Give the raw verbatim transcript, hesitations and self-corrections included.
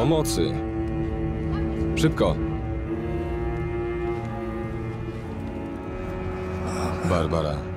Pomocy. Szybko. Barbara.